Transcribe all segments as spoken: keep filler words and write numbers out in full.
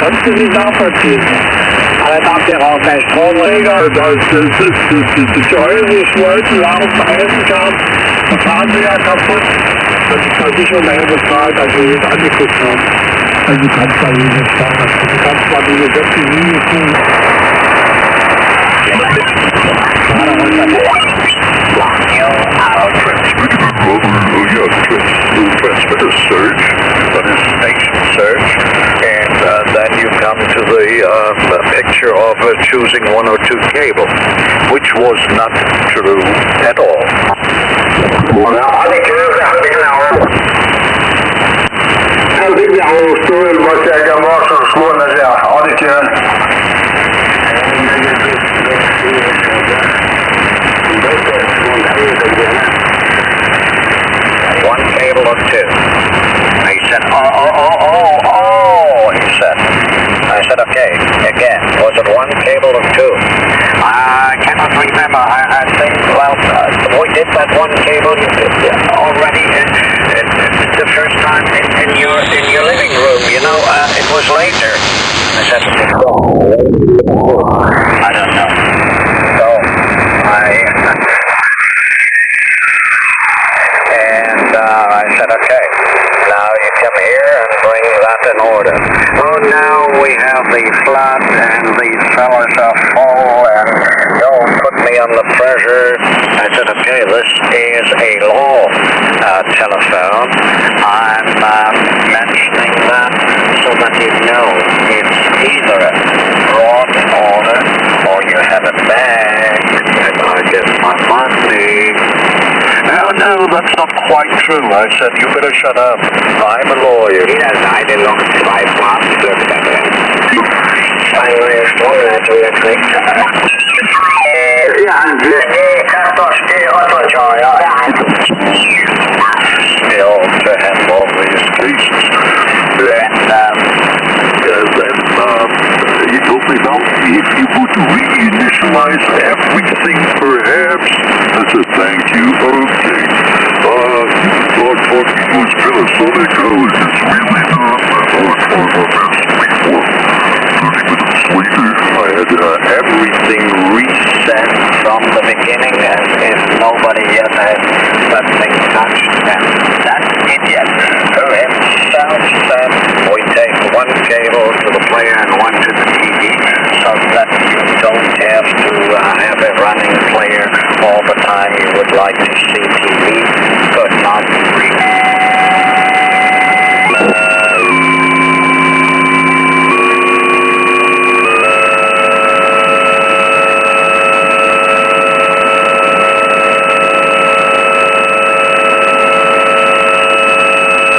Kannst du nicht nachvollziehen. Aber da habt ihr auch keinen Stromregler. Das ist Häuser schmolzen, haben verheißen gehabt, der Fernseher kaputt. Das ist Versicherung daher bezahlt, als wir jetzt angeguckt haben. Also du kannst da nicht bezahlen. Du kannst mal diese Sätze nie tun. Transmitter surge, but it's station surge, and uh, then you come to the uh, picture of uh, choosing one oh two cable, which was not true at all. Well, I think it is half an hour. I think the whole story was like a marshal school, and the auditor. One cable of two. He said, oh, oh, oh, oh, oh, he said. I said, okay, again, was it one cable of two? I cannot remember. I, I think, well, uh, we did that one cable already in, in, in the first time in, in, your, in your living room, you know. Uh, it was later. I said, I don't know. So, I... Okay, now you come here and bring that in order. Well, now we have the flood and the cellars are full and don't put me under pressure. I said, okay, this is a law uh, telephone. I'm uh, mentioning that so that you know it's either brought in order or you have it back. And I get my money. Oh, no, that's not quite true. I said, you better shut up. I'm a lawyer. Jeder Seite noch zwei Farben dürfen da drin. Zwei neue Stromleitungen gekriegt. Ja, ein Glück. Nee, Kastor, steh, Otto, ciao, ja. They all to have all these cases. And, um, then, um, you told me now, if you would reinitialize everything, perhaps, I said, thank you, okay. Uh, thought talking was Panasonic, I was just really dumb. I thought I was on that sleep for thirty minutes later. I had uh, everything reset from the beginning as if nobody yet had something touched. And that idiot who himself said, we take one cable to the player and one to the T V so that you don't have to uh, have a running player all the time you would like to see T V, could not read.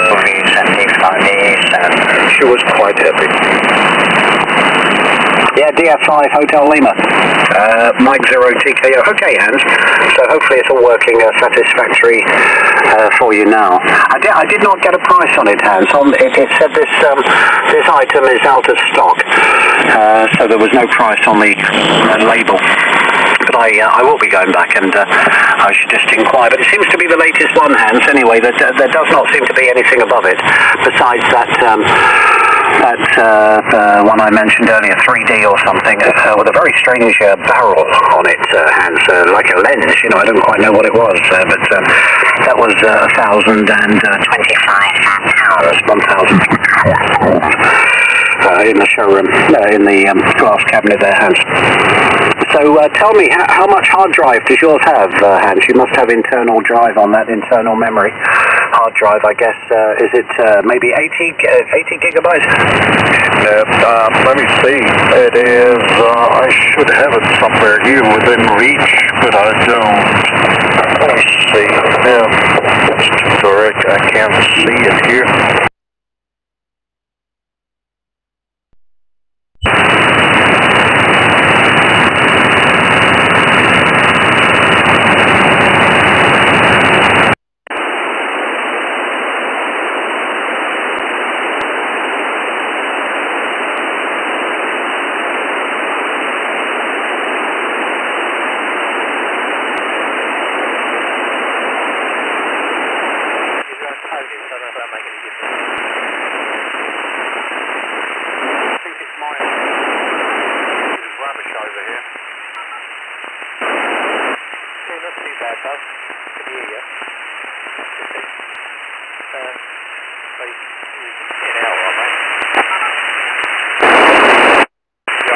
Movies and these funnies, and she was quite happy. Yeah, D F five, Hotel Lima. Uh, Mike Zero T K O. Okay, Hans. So hopefully it's all working uh, satisfactory uh, for you now. I did, I did not get a price on it, Hans. On, it, it said this um, this item is out of stock, uh, so there was no price on the uh, label. But I uh, I will be going back and uh, I should just inquire. But it seems to be the latest one, Hans. Anyway, there, there does not seem to be anything above it besides that. Um, That uh, uh, one I mentioned earlier, three D or something, uh, with a very strange uh, barrel on it, uh, and uh, like a lens, you know, I don't quite know what it was, uh, but uh, that was uh, one thousand twenty-five pounds, one thousand twenty-five pounds uh, in the showroom, uh, in the um, glass cabinet there, Hans. So uh, tell me, how, how much hard drive does yours have, uh, Hans? You must have internal drive on that, internal memory. Hard drive, I guess, uh, is it uh, maybe eighty gigabytes? Uh, um, let me see. It is, uh, I should have it somewhere here within reach, but I don't. Let me see. Yeah, it's too dark. I can't see it here. Thank you. bypass to the area. Um, please, get out of mate. Yeah,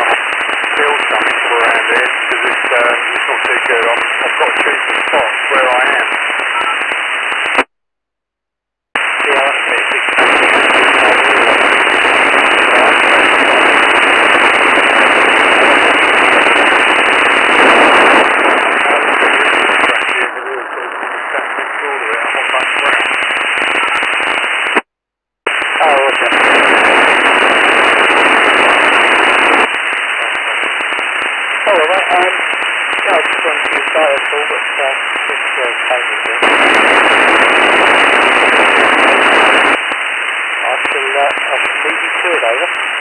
build something for around here because it's, uh, it's not too good. I'm, I've got to choose the spot where I am. Over.